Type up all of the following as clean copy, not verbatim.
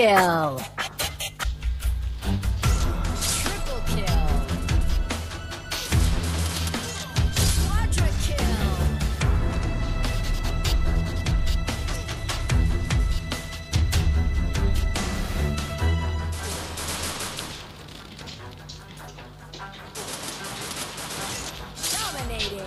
kill. Triple kill. Quadra kill. Dominating.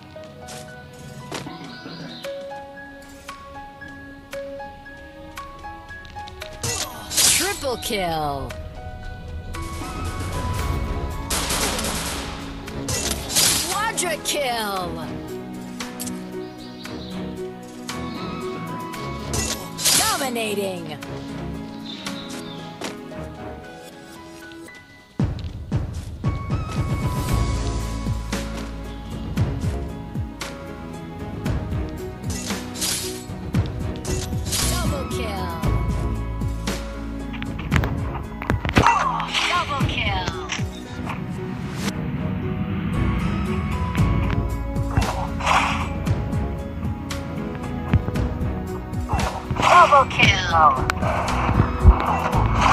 Triple kill. Quadra kill. Dominating. Double kill.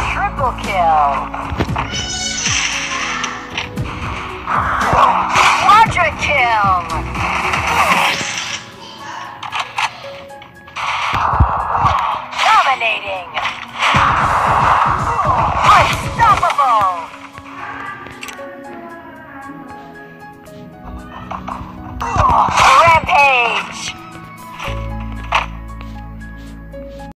Triple kill. Quadra kill. Dominating. Unstoppable.